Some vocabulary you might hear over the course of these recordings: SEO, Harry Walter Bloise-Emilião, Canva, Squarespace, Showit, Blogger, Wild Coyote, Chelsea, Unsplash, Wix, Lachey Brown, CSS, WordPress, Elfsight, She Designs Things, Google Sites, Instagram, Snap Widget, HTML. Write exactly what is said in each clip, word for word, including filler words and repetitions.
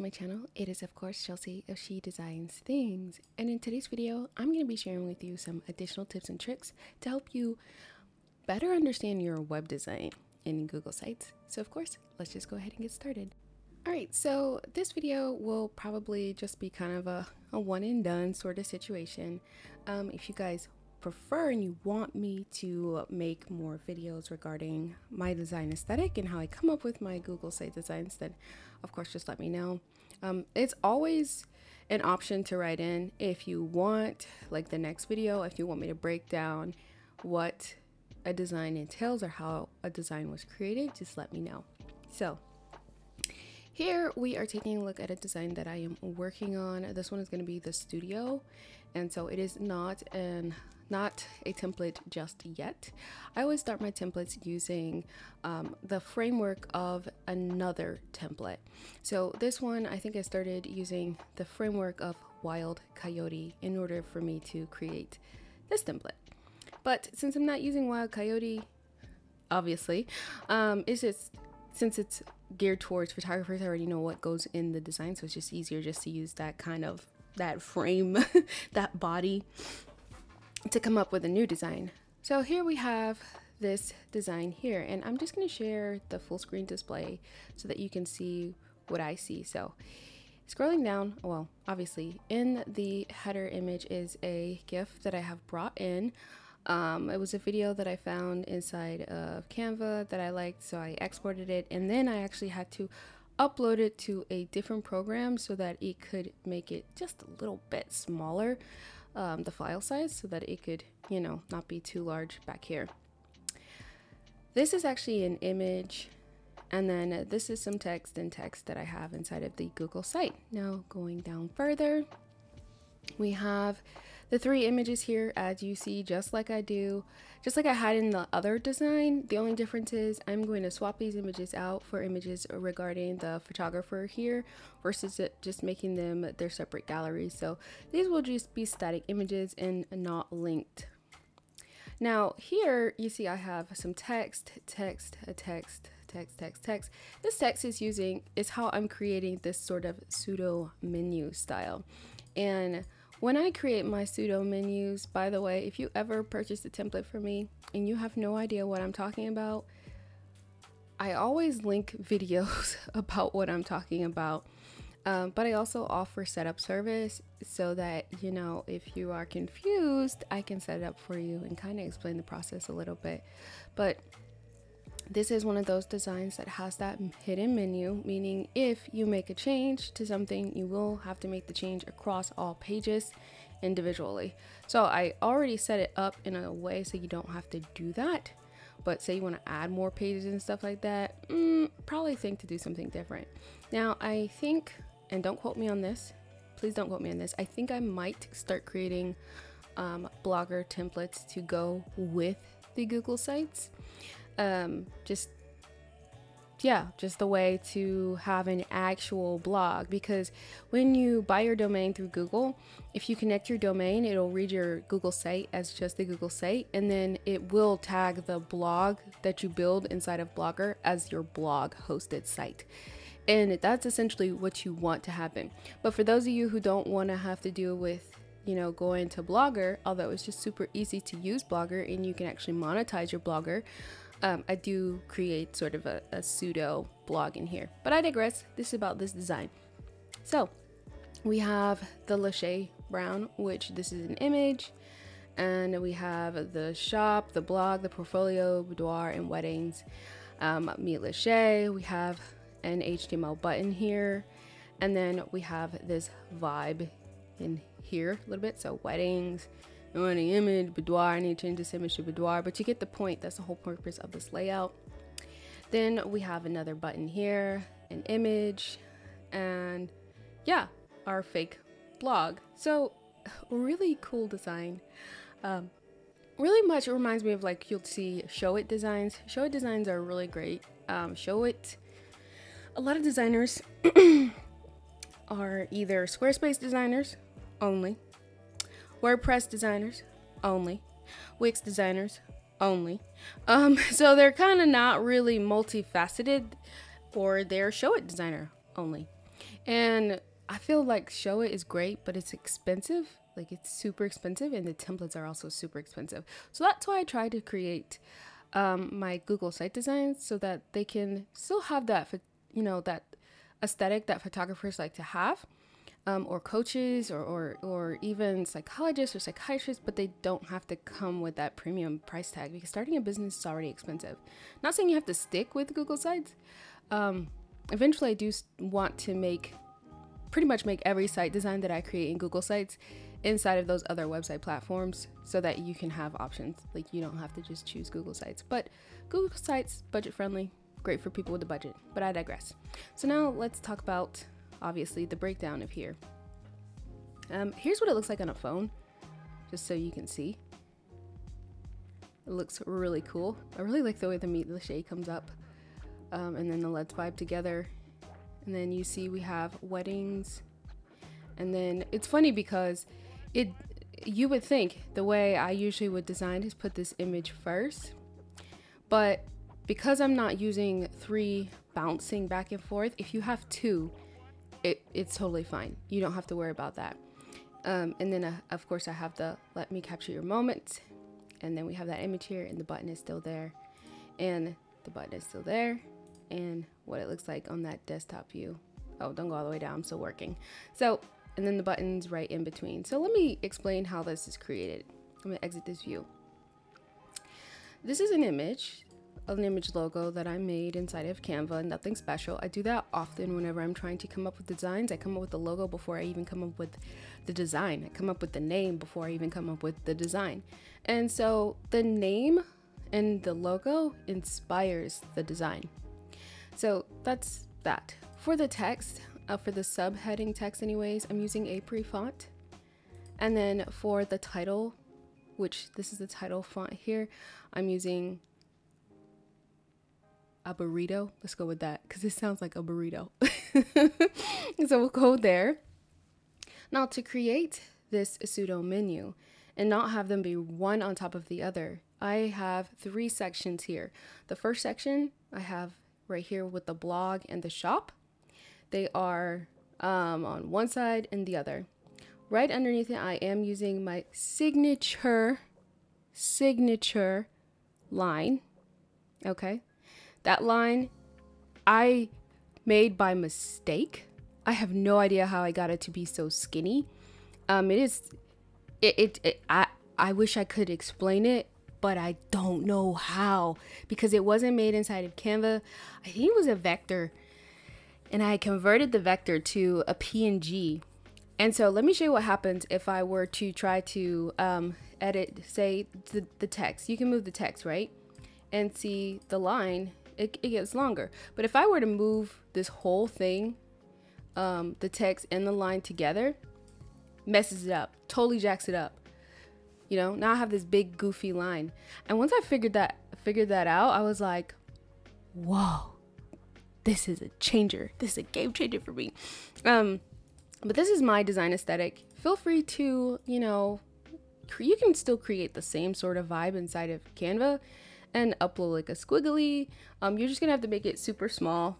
to my channel. It is of course Chelsea of She Designs Things, and in today's video I'm going to be sharing with you some additional tips and tricks to help you better understand your web design in Google Sites. So of course, let's just go ahead and get started. Alright, so this video will probably just be kind of a, a one and done sort of situation. Um, if you guys prefer and you want me to make more videos regarding my design aesthetic and how I come up with my Google site designs, then of course just let me know. Um, it's always an option to write in if you want, like the next video, if you want me to break down what a design entails or how a design was created, just let me know. So here we are taking a look at a design that I am working on. This one is going to be the studio, and so it is not an Not a template just yet. I always start my templates using um, the framework of another template. So this one, I think I started using the framework of Wild Coyote in order for me to create this template. But since I'm not using Wild Coyote, obviously, um, it's just, since it's geared towards photographers, I already know what goes in the design, so it's just easier just to use that kind of, that frame, that body, to come up with a new design. So here we have this design here, and I'm just going to share the full screen display so that you can see what I see. So scrolling down, well, obviously in the header image is a GIF that I have brought in. Um, it was a video that I found inside of Canva that I liked, so I exported it, and then I actually had to upload it to a different program so that it could make it just a little bit smaller, Um, the file size, so that it could, you know, not be too large back here. This is actually an image, and then uh, this is some text and text that I have inside of the Google site. Now going down further, we have the three images here, as you see, just like I do, just like I had in the other design. The only difference is I'm going to swap these images out for images regarding the photographer here versus it just making them their separate galleries. So these will just be static images and not linked. Now here you see I have some text, text, a text, text, text, text. This text is using is how I'm creating this sort of pseudo menu style. And when I create my pseudo menus, by the way, if you ever purchase a template from me and you have no idea what I'm talking about, I always link videos about what I'm talking about. Um, but I also offer setup service so that, you know, if you are confused, I can set it up for you and kind of explain the process a little bit. But this is one of those designs that has that hidden menu, meaning if you make a change to something, you will have to make the change across all pages individually. So I already set it up in a way so you don't have to do that, but say you want to add more pages and stuff like that, mm, probably think to do something different. Now I think, and don't quote me on this, please don't quote me on this, I think I might start creating um, Blogger templates to go with the Google Sites. Um, just, yeah, just the way to have an actual blog, because when you buy your domain through Google, if you connect your domain, it'll read your Google site as just the Google site, and then it will tag the blog that you build inside of Blogger as your blog hosted site. And that's essentially what you want to happen. But for those of you who don't want to have to deal with, you know, going to Blogger, although it's just super easy to use Blogger and you can actually monetize your Blogger, Um, I do create sort of a, a pseudo blog in here, but I digress. This is about this design. So we have the Lachey Brown, which this is an image, and we have the shop, the blog, the portfolio, boudoir, and weddings. Um, meet Lachey. We have an H T M L button here, and then we have this vibe in here a little bit. So weddings. I want an image, boudoir, I need to change this image to boudoir, but you get the point. That's the whole purpose of this layout. Then we have another button here, an image, and yeah, our fake blog. So really cool design. Um, really much it reminds me of, like, you'll see Showit designs. Showit designs are really great. Um, Showit, a lot of designers are either Squarespace designers only, WordPress designers only, Wix designers only. Um, so they're kind of not really multifaceted, or they're Showit designer only. And I feel like Showit is great, but it's expensive. Like, it's super expensive, and the templates are also super expensive. So that's why I try to create um, my Google site designs, so that they can still have that, you know, that aesthetic that photographers like to have, um, or coaches, or, or, or even psychologists or psychiatrists, but they don't have to come with that premium price tag, because starting a business is already expensive. Not saying you have to stick with Google Sites. Um, eventually I do want to make, pretty much make every site design that I create in Google Sites inside of those other website platforms, so that you can have options. Like, you don't have to just choose Google Sites, but Google Sites, budget friendly, great for people with a budget, but I digress. So now let's talk about, obviously, the breakdown of here. Um, here's what it looks like on a phone, just so you can see. It looks really cool. I really like the way the meat lachey comes up, um, and then the Let's Vibe together. And then you see we have weddings. And then it's funny because it, you would think the way I usually would design is put this image first, but because I'm not using three bouncing back and forth, if you have two, it, it's totally fine. You don't have to worry about that. Um, and then uh, of course I have the let me capture your moment. And then we have that image here, and the button is still there, and the button is still there, and what it looks like on that desktop view. Oh, don't go all the way down, I'm still working. So, and then the buttons right in between. So let me explain how this is created. I'm gonna exit this view. This is an image, an image logo that I made inside of Canva, nothing special. I do that often whenever I'm trying to come up with designs. I come up with the logo before I even come up with the design. I come up with the name before I even come up with the design. And so the name and the logo inspires the design. So that's that. For the text, uh, for the subheading text anyways, I'm using a pre-font. And then for the title, which this is the title font here, I'm using a burrito. Let's go with that, because it sounds like a burrito. So we'll go there. Now, to create this pseudo menu and not have them be one on top of the other, I have three sections here. The first section I have right here with the blog and the shop. They are um, on one side and the other. Right underneath it, I am using my signature, signature line. Okay, that line I made by mistake. I have no idea how I got it to be so skinny. Um, it is, it, it, it I, I wish I could explain it, but I don't know how, because it wasn't made inside of Canva. I think it was a vector, and I converted the vector to a P N G. And so let me show you what happens if I were to try to um, edit, say, the, the text. You can move the text, right? And see the line, it, it gets longer. But if I were to move this whole thing, um, the text and the line together, messes it up, totally jacks it up. You know, now I have this big goofy line. And once I figured that figured that out, I was like, whoa, this is a changer. This is a game changer for me. Um, but this is my design aesthetic. Feel free to, you know, you can still create the same sort of vibe inside of Canva and upload like a squiggly. Um, you're just gonna have to make it super small.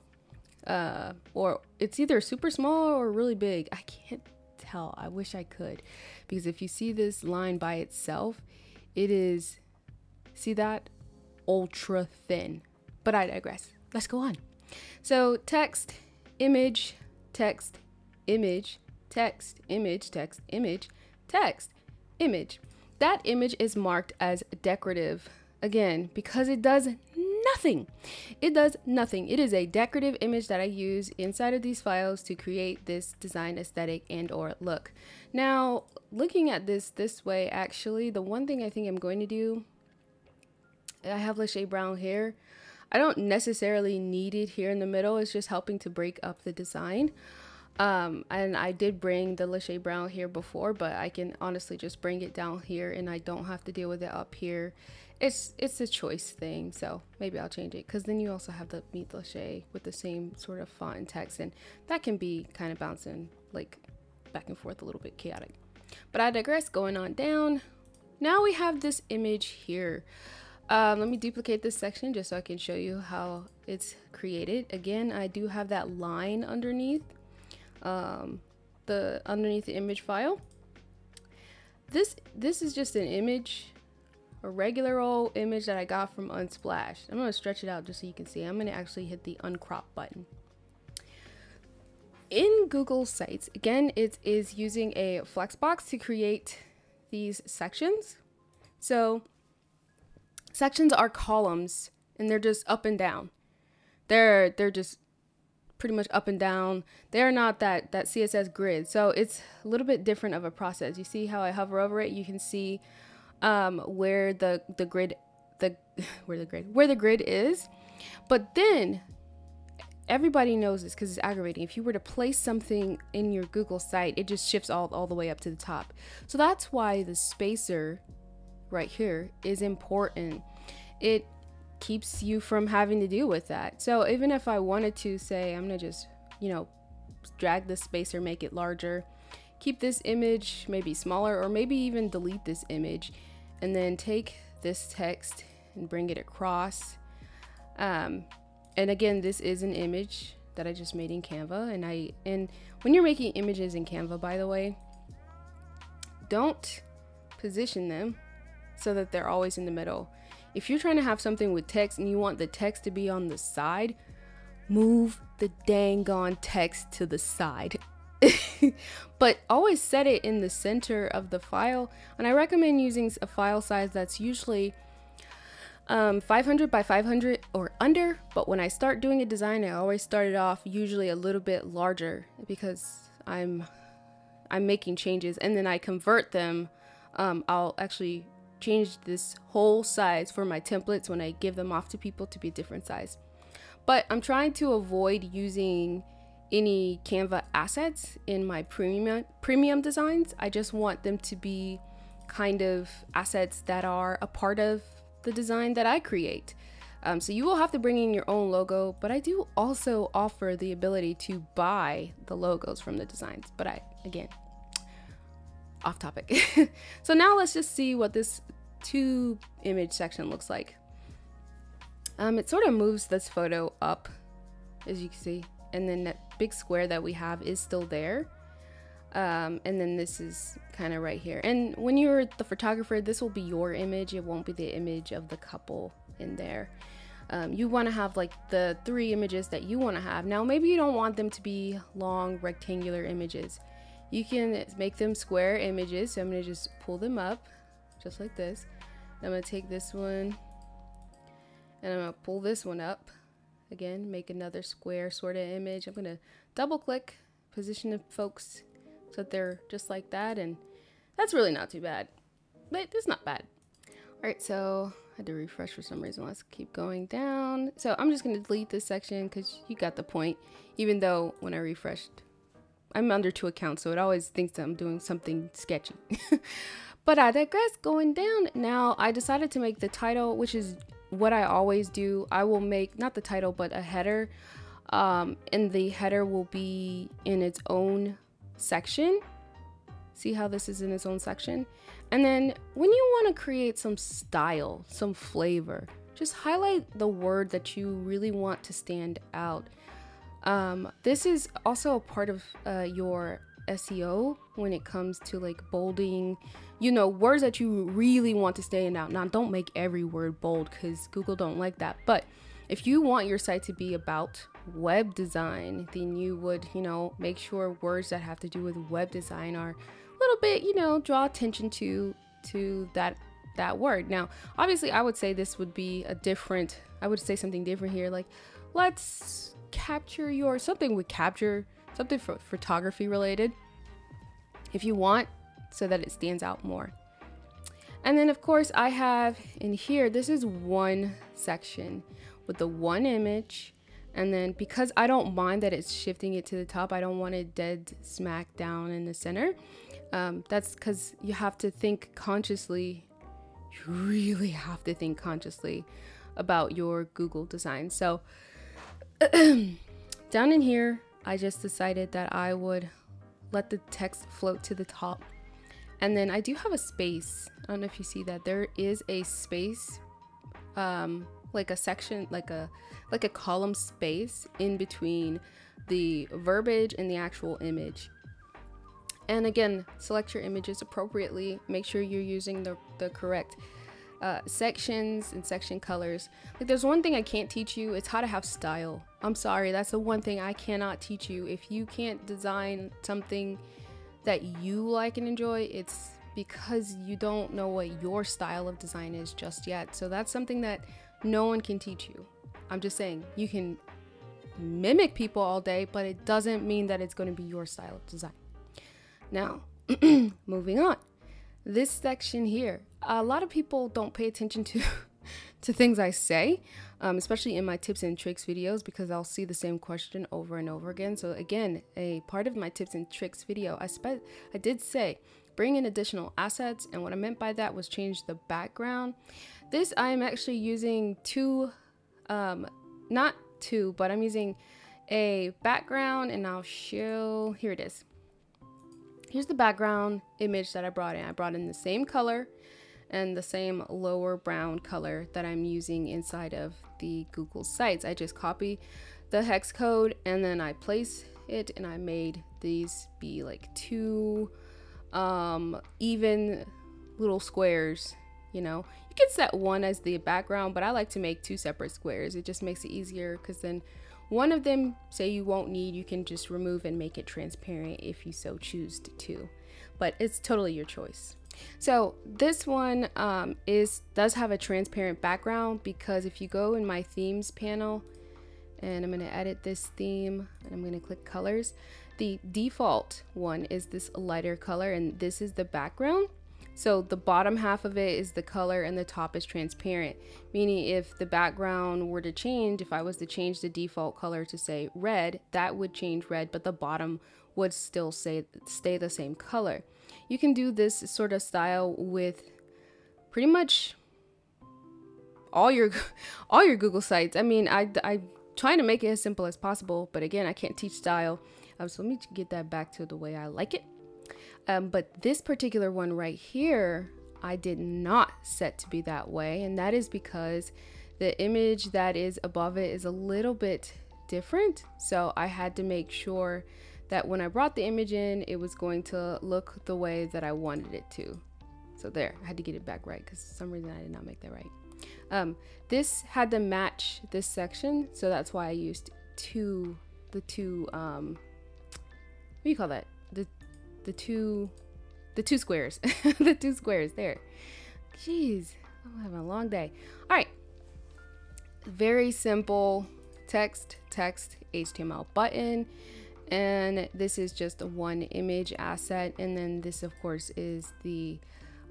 Uh, or it's either super small or really big. I can't tell. I wish I could, because if you see this line by itself, it is, see that, ultra thin, but I digress. Let's go on. So text, image, text, image, text, image, text, image, text, image. That image is marked as decorative again, because it does nothing. It does nothing. It is a decorative image that I use inside of these files to create this design aesthetic and or look. Now, looking at this this way, actually, the one thing I think I'm going to do, I have Lachey Brown here. I don't necessarily need it here in the middle. It's just helping to break up the design. Um, and I did bring the Lachey Brown here before, but I can honestly just bring it down here, and I don't have to deal with it up here. It's it's a choice thing, so maybe I'll change it, because then you also have the meat lachey with the same sort of font and text, and that can be kind of bouncing like back and forth, a little bit chaotic. But I digress. Going on down, now we have this image here. Um, let me duplicate this section just so I can show you how it's created. Again, I do have that line underneath. um, the underneath the image file. This this is just an image, a regular old image that I got from Unsplash. I'm gonna stretch it out just so you can see. I'm gonna actually hit the uncrop button. In Google Sites, again, it is using a flexbox to create these sections. So sections are columns, and they're just up and down. They're they're just pretty much up and down. They're not that that C S S grid. So it's a little bit different of a process. You see how I hover over it? You can see um, where the the grid the where the grid where the grid is. But then everybody knows this because it's aggravating. If you were to place something in your Google site, it just shifts all, all the way up to the top. So that's why the spacer right here is important. It keeps you from having to deal with that. So even if I wanted to say, I'm gonna just, you know, drag the spacer, make it larger, keep this image maybe smaller, or maybe even delete this image, and then take this text and bring it across. Um, and again, this is an image that I just made in Canva. And I, and when you're making images in Canva, by the way, don't position them so that they're always in the middle. If you're trying to have something with text and you want the text to be on the side, move the dang-on text to the side. But always set it in the center of the file. And I recommend using a file size that's usually um, five hundred by five hundred or under. But when I start doing a design, I always start it off usually a little bit larger because I'm, I'm making changes, and then I convert them. Um, I'll actually changed this whole size for my templates when I give them off to people to be a different size. But I'm trying to avoid using any Canva assets in my premium premium designs. I just want them to be kind of assets that are a part of the design that I create. Um, so you will have to bring in your own logo, but I do also offer the ability to buy the logos from the designs. But I, again, off topic. So now let's just see what this two image section looks like. Um, it sort of moves this photo up, as you can see, and then that big square that we have is still there. Um, and then this is kind of right here. And when you're the photographer, this will be your image. It won't be the image of the couple in there. Um, you want to have like the three images that you want to have. Now, maybe you don't want them to be long rectangular images. You can make them square images. So I'm gonna just pull them up just like this. And I'm gonna take this one and I'm gonna pull this one up. Again, make another square sort of image. I'm gonna double click, position the folks so that they're just like that. And that's really not too bad, but it's not bad. All right, so I had to refresh for some reason. Let's keep going down. So I'm just gonna delete this section because you got the point, even though when I refreshed, I'm under two accounts, so it always thinks that I'm doing something sketchy. But I digress. Going down now, I decided to make the title, which is what I always do. I will make not the title, but a header, um, and the header will be in its own section. See how this is in its own section? And then when you want to create some style, some flavor, just highlight the word that you really want to stand out. Um, this is also a part of uh, your S E O when it comes to like bolding, you know, words that you really want to stand out. Now, don't make every word bold because Google don't like that. But if you want your site to be about web design, then you would, you know, make sure words that have to do with web design are a little bit, you know, draw attention to to that that word. Now, obviously, I would say this would be a different. I would say something different here, like let's capture your something would capture something for photography related if you want, so that it stands out more. And then of course I have in here, this is one section with the one image, and then because I don't mind that it's shifting it to the top, I don't want it dead smack down in the center. Um, that's because you have to think consciously. You really have to think consciously about your Google design. So down in here, I just decided that I would let the text float to the top. And then I do have a space. I don't know if you see that. There is a space, um, like a section, like a like a column space in between the verbiage and the actual image. And again, select your images appropriately. Make sure you're using the, the correct uh, sections and section colors. Like, there's one thing I can't teach you. It's how to have style. I'm sorry. That's the one thing I cannot teach you. If you can't design something that you like and enjoy, it's because you don't know what your style of design is just yet. So that's something that no one can teach you. I'm just saying, you can mimic people all day, but it doesn't mean that it's going to be your style of design. Now, moving on, this section here, a lot of people don't pay attention to to things I say, um, especially in my tips and tricks videos, because I'll see the same question over and over again. So again, a part of my tips and tricks video, I spe- I did say, bring in additional assets. And what I meant by that was change the background. This, I am actually using two, um, not two, but I'm using a background, and I'll show, here it is. Here's the background image that I brought in. I brought in the same color and the same lower brown color that I'm using inside of the Google Sites. I just copy the hex code and then I place it, and I made these be like two um, even little squares. You know, you can set one as the background, but I like to make two separate squares. It just makes it easier, because then one of them, say you won't need, you can just remove and make it transparent if you so choose to, but it's totally your choice. So this one um, is does have a transparent background, because if you go in my themes panel, and I'm going to edit this theme and I'm going to click colors, the default one is this lighter color, and this is the background. So the bottom half of it is the color and the top is transparent, meaning if the background were to change, if I was to change the default color to say red, that would change red, but the bottom would still say, stay the same color. You can do this sort of style with pretty much all your, all your Google Sites. I mean, I, I'm trying to make it as simple as possible, but again, I can't teach style. Um, so let me get that back to the way I like it. Um, but this particular one right here, I did not set to be that way. And that is because the image that is above it is a little bit different. So I had to make sure that when I brought the image in, it was going to look the way that I wanted it to. So there, I had to get it back right, because for some reason I did not make that right. Um, this had to match this section. So that's why I used two, the two, um, what do you call that? The the two the two squares the two squares there. Jeez, I'm having a long day. All right, very simple text text H T M L button, and this is just a one image asset, and then this of course is the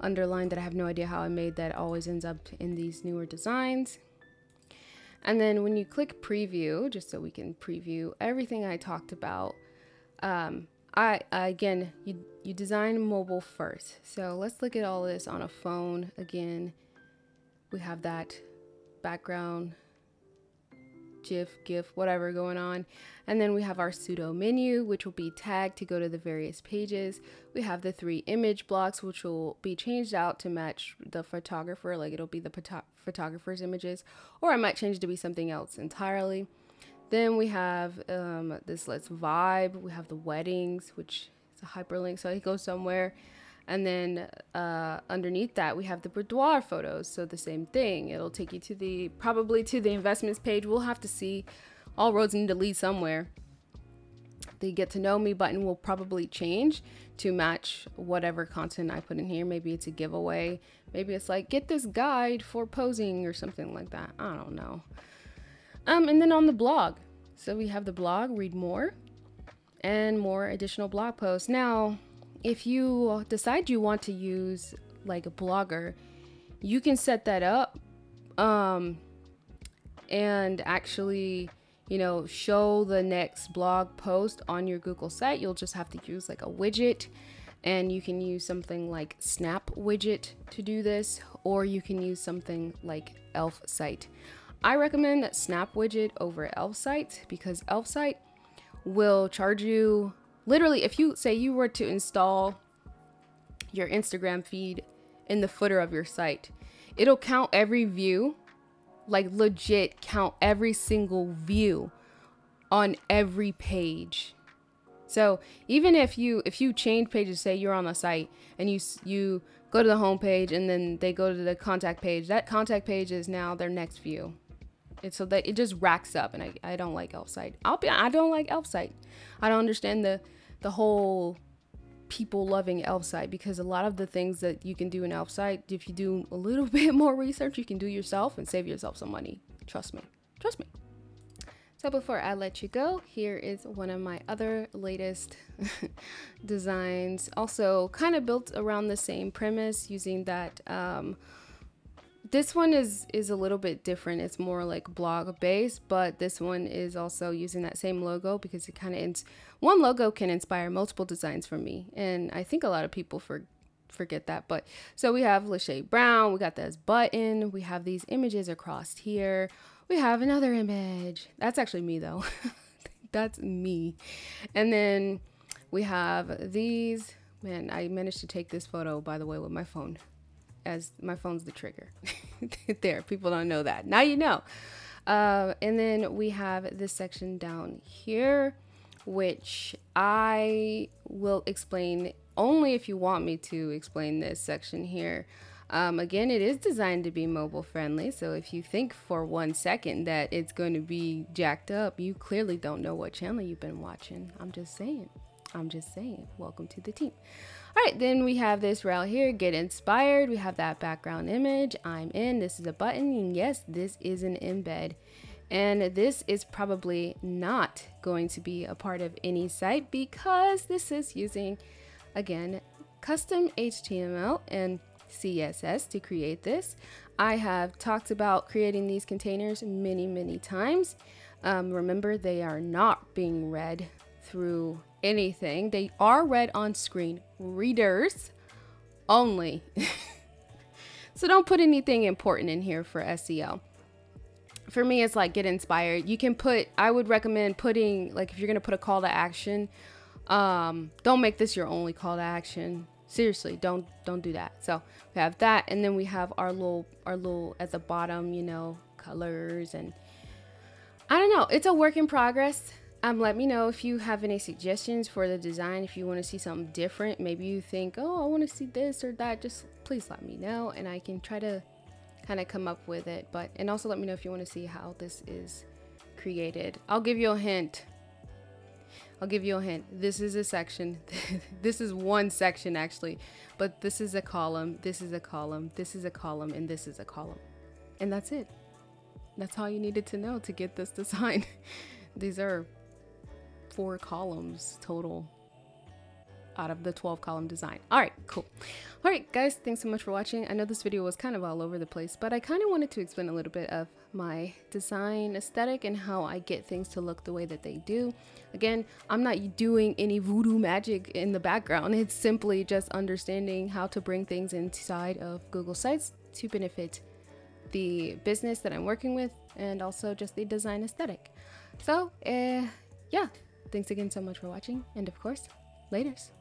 underline that I have no idea how I made. That always ends up in these newer designs. And then when you click preview, just so we can preview everything I talked about, um I, uh, again, you, you design mobile first. So let's look at all this on a phone. Again, we have that background, GIF, GIF, whatever going on. And then we have our pseudo menu, which will be tagged to go to the various pages. We have the three image blocks, which will be changed out to match the photographer. Like, it'll be the photo photographer's images, or I might change it to be something else entirely. Then we have um, this Let's Vibe. We have the weddings, which is a hyperlink, so it goes somewhere. And then uh, underneath that, we have the boudoir photos. So the same thing. It'll take you to the, probably to the investments page. We'll have to see. All roads need to lead somewhere. The Get to Know Me button will probably change to match whatever content I put in here. Maybe it's a giveaway. Maybe it's like, get this guide for posing or something like that. I don't know. Um, and then on the blog, so we have the blog, read more, and more additional blog posts. Now, if you decide you want to use like a Blogger, you can set that up um, and actually, you know, show the next blog post on your Google site. You'll just have to use like a widget, and you can use something like Snap Widget to do this, or you can use something like Elfsight. I recommend Snap Widget over Elfsight, because Elfsight will charge you, literally, if you say you were to install your Instagram feed in the footer of your site, it'll count every view, like legit count every single view on every page. So even if you if you change pages, say you're on the site and you you go to the home page and then they go to the contact page, that contact page is now their next view. It's so that it just racks up, and I, I don't like Elfsight. I'll be I don't like Elfsight. I don't understand the the whole people loving Elfsight, because a lot of the things that you can do in Elfsight, if you do a little bit more research, you can do yourself and save yourself some money. Trust me. Trust me. So before I let you go, here is one of my other latest designs, also kind of built around the same premise using that. Um, this one is, is a little bit different. It's more like blog based, but this one is also using that same logo, because it kind of, one logo can inspire multiple designs for me. And I think a lot of people for, forget that. But so we have Lachey Brown, we got this button, we have these images across here. We have another image. That's actually me though. That's me. And then we have these. Man, I managed to take this photo, by the way, with my phone, as my phone's the trigger. There, people don't know that. Now you know. Uh, and then we have this section down here, which I will explain only if you want me to explain this section here. Um, again, it is designed to be mobile friendly, so if you think for one second that it's going to be jacked up, you clearly don't know what channel you've been watching. I'm just saying. I'm just saying. Welcome to the team. All right, then we have this route here, get inspired. We have that background image. I'm in. This is a button. And yes, this is an embed. And this is probably not going to be a part of any site, because this is using, again, custom H T M L and C S S to create this. I have talked about creating these containers many, many times. Um, remember, they are not being read through anything. They are read on screen readers only. So don't put anything important in here for S E O. For me, it's like get inspired. You can put, I would recommend putting, like if you're going to put a call to action, um, don't make this your only call to action. Seriously, don't don't do that. So we have that, and then we have our little our little at the bottom, you know, colors, and I don't know. It's a work in progress. Um, let me know if you have any suggestions for the design. If you want to see something different, maybe you think, oh, I want to see this or that. Just please let me know, and I can try to kind of come up with it. But and also let me know if you want to see how this is created. I'll give you a hint. I'll give you a hint. This is a section. This is one section actually, but this is a column. This is a column. This is a column, and this is a column, and that's it. That's all you needed to know to get this design. These are four columns total out of the twelve column design. All right, cool. All right, guys, thanks so much for watching. I know this video was kind of all over the place, but I kind of wanted to explain a little bit of my design aesthetic and how I get things to look the way that they do. Again, I'm not doing any voodoo magic in the background. It's simply just understanding how to bring things inside of Google Sites to benefit the business that I'm working with, and also just the design aesthetic. So uh, yeah, thanks again so much for watching, and of course, laters.